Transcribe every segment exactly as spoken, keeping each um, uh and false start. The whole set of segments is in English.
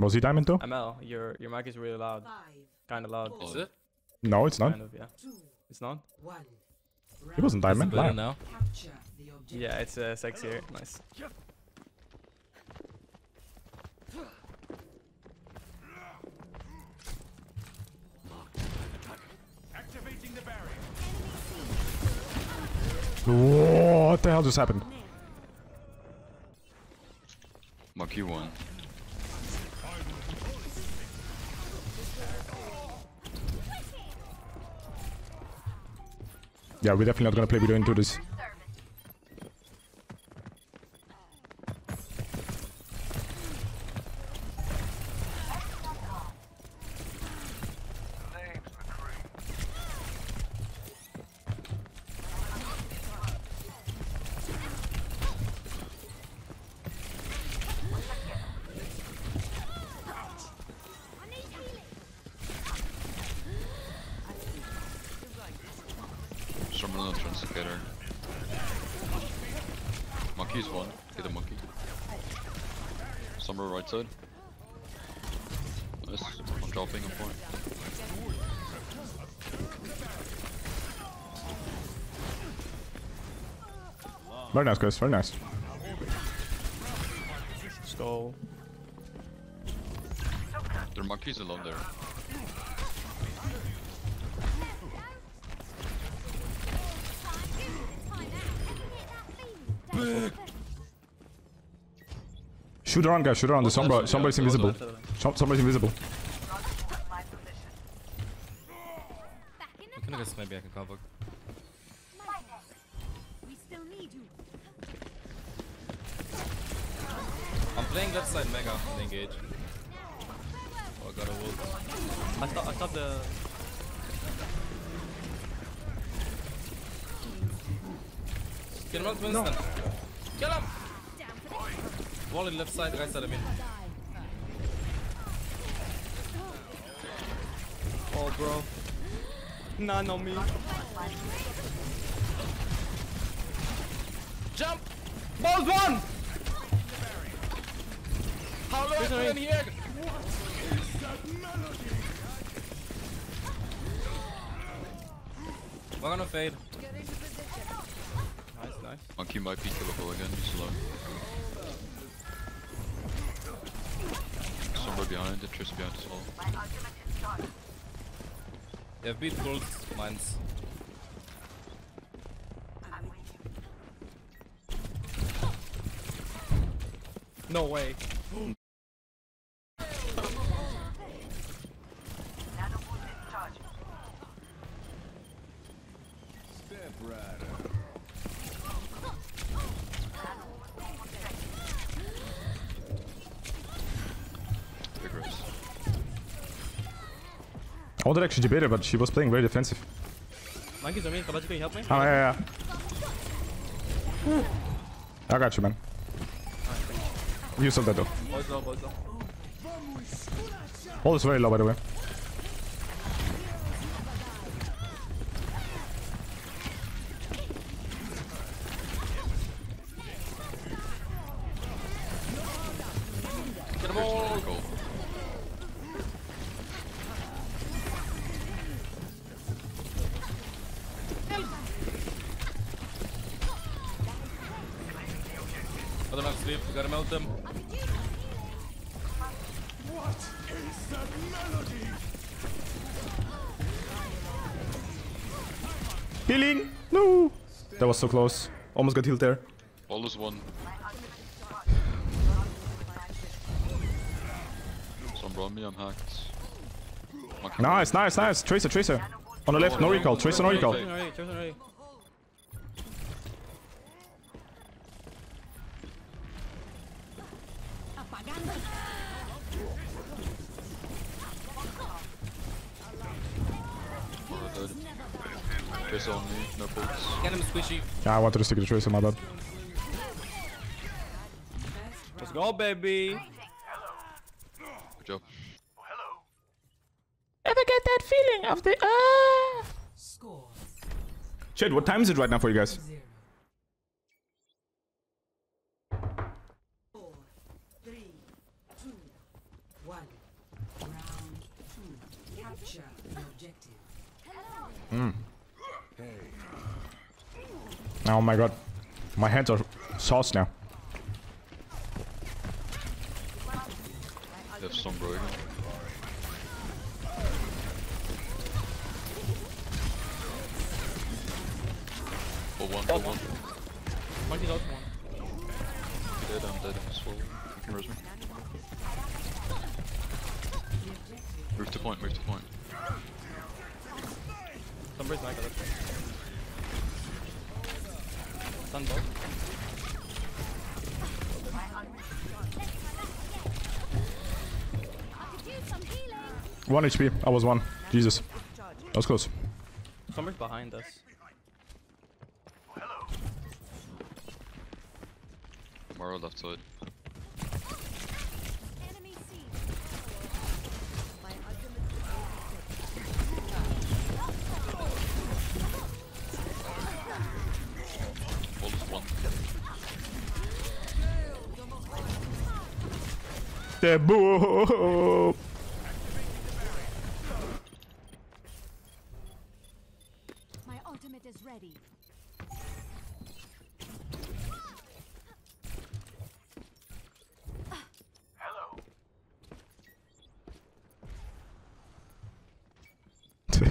Was he diamond too? M L, your your mic is really loud. Kind of loud. Is it? No, it's not. Kind of, yeah. It's not? He wasn't diamond. Live. Now. Yeah, it's uh, sexier. Nice. Whoa, what the hell just happened? Lucky one. Yeah, we're definitely not gonna play video into this. Someone entrance to get her. Monkey's one. Get a monkey. Sombra right side. Nice. I'm dropping a point. Very nice, guys. Very nice. Let's go. Their monkeys alone there. Shoot around, guys, shoot around. The Sombra, Sombra's invisible. Sombra's invisible. I guess maybe I can cover. I'm playing left side mega. Engage. Oh, I got a wolf. I thought I thought the. Get him up, Winston. No. Kill him! Wall in left side, right side, I mean. Oh, bro. Nah, no me. Jump! Ball's one! How long is it in the air? What is that melody? We're gonna fade. Nice. Monkey might be killable again, slow. Somewhere behind, the Tracer behind us all. Yeah, beat both mines. No way. Step right up. I wanted actually to beat her, but she was playing very defensive. Monkeys on me, Kabaji, can you help me? Oh, yeah, yeah. I got you, man. Right, use of that, though. Boys low, boys low. All is very low, by the way. Get him all! I don't have sleep, we gotta melt them. What is that melody? Healing! No! That was so close. Almost got healed there. All is one. Sombra on me, I'm hacked. Monkey nice, nice, nice. Tracer, Tracer. On the left, no recall. Tracer, no recall. Tracer on me, no bolts. Get him squishy. Yeah, I wanted to stick to Tracer, my bad. Let's go, baby! Hello. Good job. Oh, hello. Ever get that feeling of the... Uh... Score. Shit, what time is it right now for you guys? Four, three, two, one. Capture the objective. Mm. Oh my god. My hands are sauce now. That's Sombra. For one, for one. Why did I one? Dead, I'm dead, I'm swole. You can res me. Move to point, move to point. Somebody's not gonna Sunball. One H P, I was one. Jesus. That was close. Somebody's behind us. Tomorrow left side. The boop. My ultimate is ready. Hello.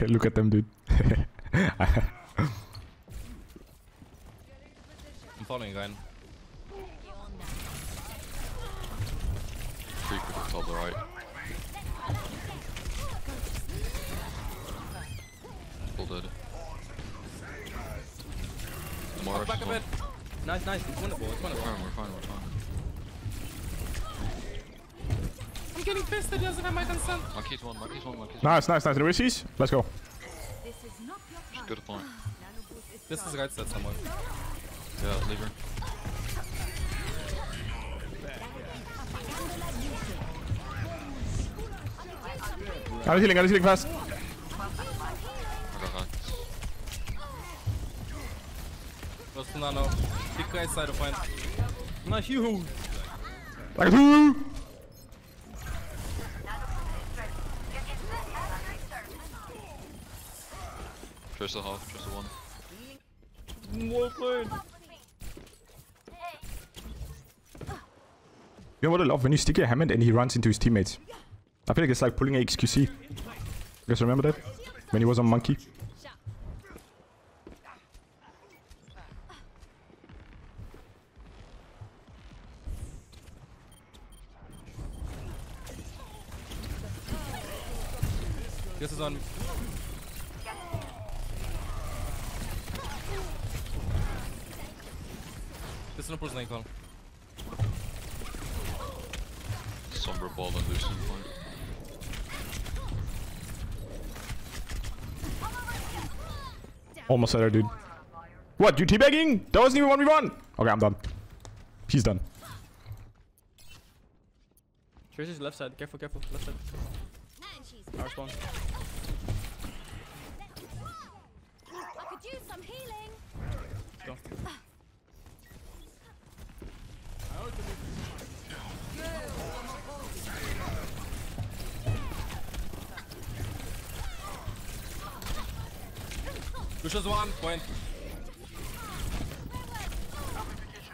Look at them, dude. I'm following again. Top right. Full dead. Tomorrow back a bit. Nice, nice. It's wonderful. It's wonderful. We're fine. We're fine. We're fine. I'm getting pissed that he doesn't have my consent. Monkey's one. Monkey's one. Monkey's one. Nice, nice, nice. Anyways, he's. Let's go. This is not your Just go to point. This is a guy that said someone. Yeah, leave her. Got it healing, got it healing fast. What's the nano? Big guy side of mine. Not huge. Like a two! Tracer half, Tracer one. Well played. You know what I love? When you stick your Hammond and he runs into his teammates. I feel like it's like pulling a X Q C. You guys remember that? When he was on Monkey? This is on me. This is no push lane, Sombra ball and Lucian point. Almost at her, dude. What? You teabagging? That wasn't even one v one! Okay, I'm done. He's done. Tracer's left side. Careful, careful. Left side. Power spawn. I could use some healing. Go. Push us one point.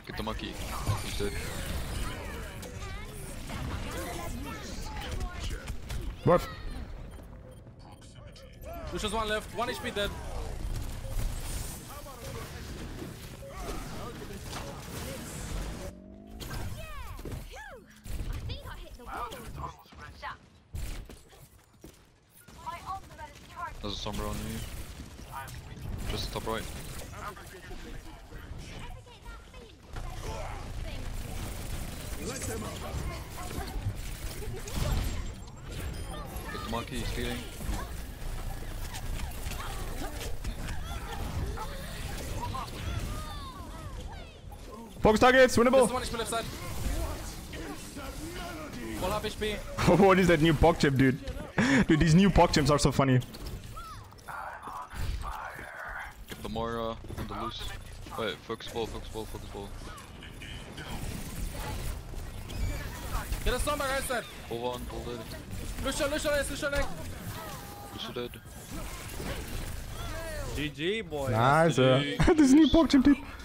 Get the monkey. He's dead. What? Push us one left. One H P dead. There's a Sombra on you. Just top right. Get the monkey, he's healing. Focus targets, winnable! What is that new pog chip, dude? Dude, these new pog chips are so funny. More uh, on the loose. Wait, focus ball, focus ball, focus ball. Get a Sombra, guys, then! Pull one, pull it. Lucio, Lucio, Lucio, Lucio, Lucio, also dead. G G, boy. Nice. G G. There's a new Pogchamp, dude.